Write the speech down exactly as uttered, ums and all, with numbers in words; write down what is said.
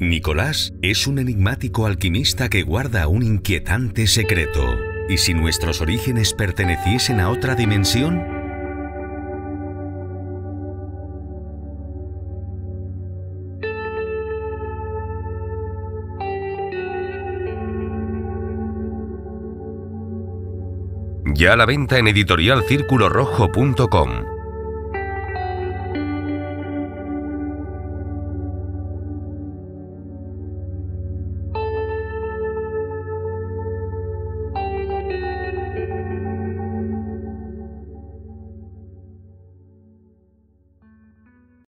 Nicolás es un enigmático alquimista que guarda un inquietante secreto. ¿Y si nuestros orígenes perteneciesen a otra dimensión? Ya a la venta en editorial circulo rojo punto com.